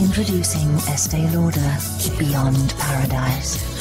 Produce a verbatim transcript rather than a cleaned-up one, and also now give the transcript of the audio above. Introducing Estée Lauder, Beyond Paradise.